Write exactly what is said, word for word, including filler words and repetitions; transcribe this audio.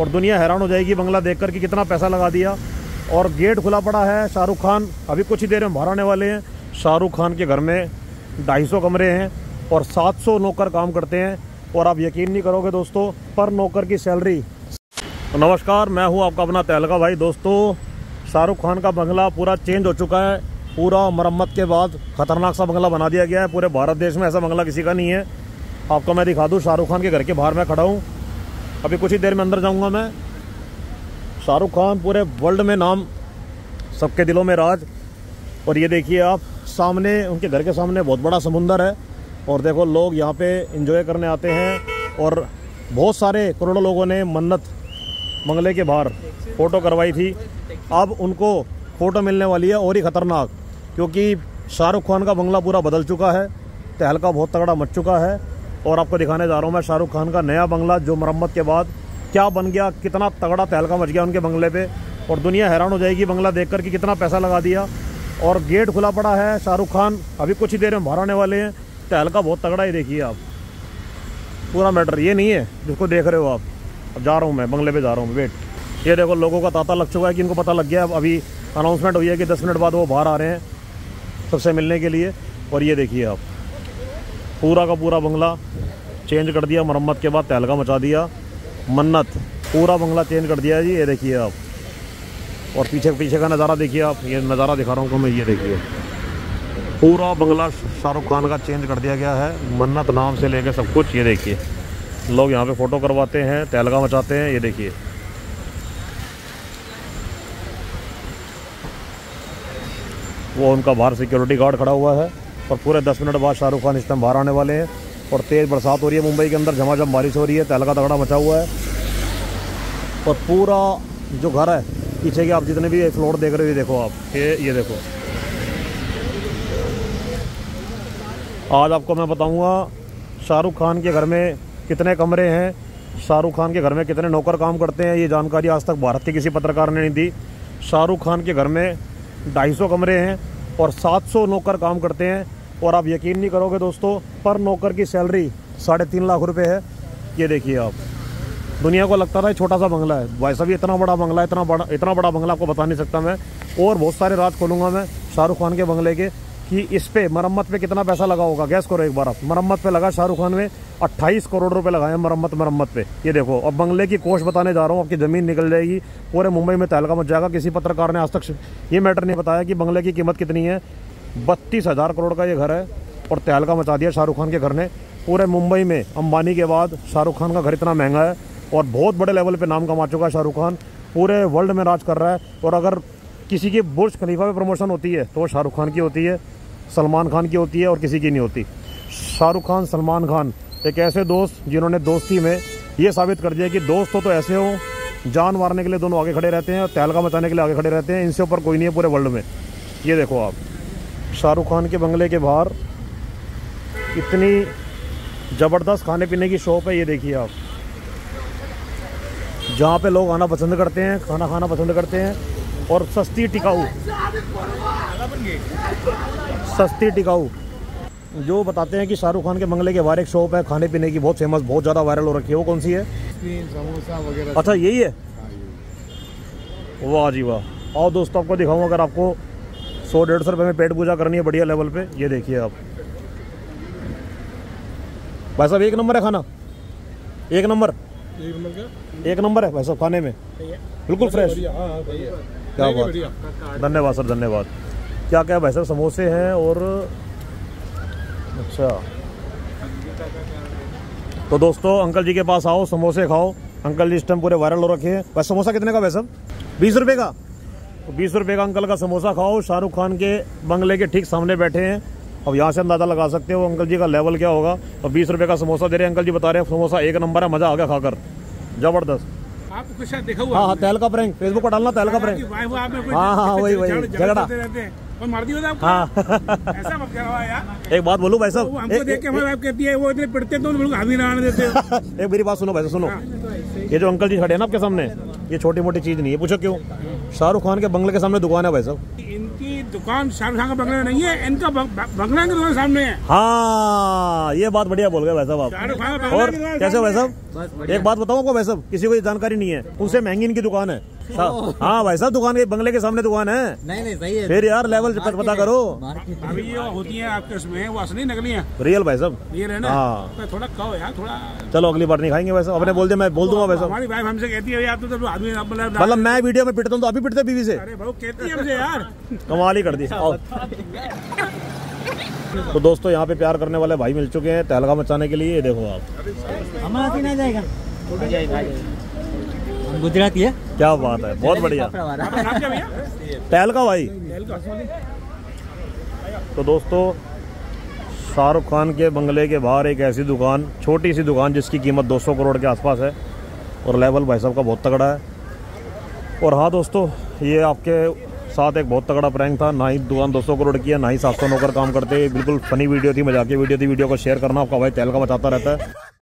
और दुनिया हैरान हो जाएगी बंगला देखकर कि कितना पैसा लगा दिया। और गेट खुला पड़ा है, शाहरुख खान अभी कुछ ही देर में बाहर आने वाले हैं। शाहरुख खान के घर में ढाई सौ कमरे हैं और सात सौ नौकर काम करते हैं और आप यकीन नहीं करोगे दोस्तों पर नौकर की सैलरी। नमस्कार, मैं हूँ आपका अपना तहलका भाई। दोस्तों, शाहरुख खान का बंगला पूरा चेंज हो चुका है, पूरा मरम्मत के बाद ख़तरनाक सा बंगला बना दिया गया है। पूरे भारत देश में ऐसा बंगला किसी का नहीं है। आपको मैं दिखा दूँ, शाहरुख खान के घर के बाहर मैं खड़ा हूँ, अभी कुछ ही देर में अंदर जाऊँगा मैं। शाहरुख खान पूरे वर्ल्ड में नाम, सबके दिलों में राज। और ये देखिए आप, सामने उनके घर के सामने बहुत बड़ा समुंदर है और देखो लोग यहाँ पे एंजॉय करने आते हैं। और बहुत सारे करोड़ों लोगों ने मन्नत बंगले के बाहर फ़ोटो करवाई थी। अब उनको फ़ोटो मिलने वाली है और ही ख़तरनाक, क्योंकि शाहरुख खान का बंगला पूरा बदल चुका है। तहलका बहुत तगड़ा मच चुका है और आपको दिखाने जा रहा हूँ मैं शाहरुख खान का नया बंगला जो मरम्मत के बाद क्या बन गया, कितना तगड़ा तहलका मच गया उनके बंगले पर। और दुनिया हैरान हो जाएगी बंगला देखकर कि कितना पैसा लगा दिया। और गेट खुला पड़ा है, शाहरुख खान अभी कुछ ही देर में बाहर आने वाले हैं। तहलका बहुत तगड़ा है, देखिए आप पूरा मैटर। ये नहीं है जिसको देख रहे हो आप। अब जा रहा हूँ मैं बंगले पे, जा रहा हूँ, वेट। ये देखो लोगों का तांता लग चुका है कि इनको पता लग गया। अब अभी अनाउंसमेंट हुई है कि दस मिनट बाद वो बाहर आ रहे हैं सबसे मिलने के लिए। और ये देखिए आप, पूरा का पूरा बंगला चेंज कर दिया मरम्मत के बाद, तहलका मचा दिया। मन्नत पूरा बंगला चेंज कर दिया जी, ये देखिए आप। और पीछे पीछे का नज़ारा देखिए आप, ये नज़ारा दिखा रहा हूँ तो मैं, ये देखिए पूरा बंगला शाहरुख खान का चेंज कर दिया गया है, मन्नत नाम से लेकर सब कुछ। ये देखिए लोग यहाँ पे फ़ोटो करवाते हैं, तहलका मचाते हैं, ये देखिए। वो उनका बाहर सिक्योरिटी गार्ड खड़ा हुआ है और पूरे दस मिनट बाद शाहरुख खान इस टाइम बाहर आने वाले हैं। और तेज़ बरसात हो रही है मुंबई के अंदर, झमाझम बारिश हो रही है, तहलका तगड़ा मचा हुआ है। और पूरा जो घर है पीछे के, आप जितने भी फ्लोर देख रहे हो, ये देखो आप, ये ये देखो। आज आपको मैं बताऊंगा शाहरुख खान के घर में कितने कमरे हैं, शाहरुख खान के घर में कितने नौकर काम करते हैं। ये जानकारी आज तक भारत के किसी पत्रकार ने नहीं दी। शाहरुख खान के घर में ढाई सौ कमरे हैं और सात सौ नौकर काम करते हैं। और आप यकीन नहीं करोगे दोस्तों पर नौकर की सैलरी साढ़े तीन लाख रुपये है। ये देखिए आप, दुनिया को लगता था छोटा सा बंगला है, भाई साहब इतना बड़ा बंगला, इतना बड़ा इतना बड़ा बंगला आपको बता नहीं सकता मैं। और बहुत सारे राज खोलूँगा मैं शाहरुख खान के बंगले के कि इस पे मरम्मत पे कितना पैसा लगा होगा। गैस करो एक बार आप, मरम्मत पे लगा शाहरुख खान में अट्ठाईस करोड़ रुपए लगाए मरम्मत मरम्मत पे। ये देखो, अब बंगले की कोश बताने जा रहा हूँ, आपकी ज़मीन निकल जाएगी, पूरे मुंबई में तहलका मच जाएगा। किसी पत्रकार ने आज तक ये मैटर नहीं बताया कि बंगले की कीमत कितनी है। बत्तीस हज़ार करोड़ का ये घर है और तहलका मचा दिया शाहरुख खान के घर ने। पूरे मुंबई में अंबानी के बाद शाहरुख खान का घर इतना महंगा है और बहुत बड़े लेवल पर नाम कमा चुका है शाहरुख खान, पूरे वर्ल्ड में राज कर रहा है। और अगर किसी की बुर्ज खलीफा में प्रमोशन होती है तो वो शाहरुख खान की होती है, सलमान खान की होती है और किसी की नहीं होती। शाहरुख खान सलमान खान एक ऐसे दोस्त जिन्होंने दोस्ती में ये साबित कर दिया कि दोस्त हो तो ऐसे हो, जान मारने के लिए दोनों आगे खड़े रहते हैं और तहलका मचाने के लिए आगे खड़े रहते हैं। इनसे ऊपर कोई नहीं है पूरे वर्ल्ड में। ये देखो आप, शाहरुख खान के बंगले के बाहर इतनी ज़बरदस्त खाने पीने की शॉप है, ये देखिए आप, जहाँ पर लोग आना पसंद करते हैं, खाना खाना पसंद करते हैं। और सस्ती टिकाऊ, सस्ती टिकाऊ जो बताते हैं कि शाहरुख खान के बंगले के बाहर एक शॉप है खाने पीने की, बहुत फेमस, बहुत ज़्यादा वायरल हो रखी है। वो कौन सी है? समोसा वगैरह। अच्छा, यही है? वाह जी वाह। और दोस्तों आपको दिखाऊँ, अगर आपको सौ डेढ़ सौ रुपये में पेट पूजा करनी है बढ़िया लेवल पे, ये देखिए आप, भाई साहब एक नंबर है खाना, एक नंबर एक नंबर है भाई साहब खाने में, बिल्कुल फ्रेश। क्या बात, धन्यवाद सर, धन्यवाद। क्या क्या भाई साहब, समोसे हैं और अच्छा। तो दोस्तों अंकल जी के पास आओ, समोसे खाओ। अंकल जी इस टाइम पूरे वायरल हो रखे हैं। वैसे समोसा कितने का भाई साहब? बीस रुपये का। बीस रुपये का अंकल का समोसा खाओ। शाहरुख खान के बंगले के ठीक सामने बैठे हैं, अब यहाँ से अंदाज़ा लगा सकते हो अंकल जी का लेवल क्या होगा। और बीस रुपये का समोसा दे रहे हैं अंकल जी, बता रहे हैं समोसा एक नंबर है, मज़ा आ गया खाकर, ज़बरदस्त। आप कुछ देखा हुआ? हाँ हाँ, तहलका प्रैंक, फेसबुक पर डालना तहलका प्रैंक। हाँ हाँ, वही वही झगड़ा। हाँ एक बात बोलूँ भाई साहब, एक मेरी बात सुनो भाई साहब, सुनो, ये जो अंकल जी खड़े हैं ना आपके सामने, ये छोटी मोटी चीज़ नहीं है। पूछो क्यों? शाहरुख खान के बंगले के सामने दुकान है भाई साहब, इनकी दुकान शाहरुख खान का बंगला नहीं है, इनका बंगला इनके दुकान सामने है। हाँ, ये बात बढ़िया बोल गए भाई साहब आप। और कैसे भाई साहब, एक बात बताऊं आपको भाई साहब, किसी को जानकारी नहीं है, उनसे महंगी इनकी दुकान है। हाँ भाई साहब, दुकान के बंगले के सामने दुकान है। नहीं नहीं सही है, फिर यार लेवल पता करो। अभी ये होती है आपके उसमें, वो असली नकली है, रियल भाई साहब रियल है ना। हाँ थोड़ा कहो यार, थोड़ा चलो अगली बार नहीं खाएंगे भाई साहब, अपने बोल दिया मैं बोल दूंगा भाई साहब। हमारी वाइफ हमसे कहती है यार तू तो आदमी, मतलब मैं वीडियो में पिटता हूँ तो अभी पिटते बीवी से। अरे भाई कहती है हमसे यार, कमाल ही कर दी। तो दोस्तों यहाँ पे प्यार करने वाले भाई मिल चुके हैं तहलका मचाने के लिए। ये देखो आप, हमारा ना जाएगा गुजराती है, क्या बात है, बहुत बढ़िया तहलका भाई। तो दोस्तों शाहरुख खान के बंगले के बाहर एक ऐसी दुकान, छोटी सी दुकान जिसकी कीमत दो सौ करोड़ के आसपास है, और लेवल भाई साहब का बहुत तगड़ा है। और हाँ दोस्तों, ये आपके साथ एक बहुत तगड़ा प्रैंक था, ना ही दुकान दो सौ करोड़ की है, ना ही सात सौ नौकर काम करते। बिल्कुल फनी वीडियो थी, मजाकिया वीडियो थी। वीडियो को शेयर करना, आपका भाई तहलका मचाता रहता है।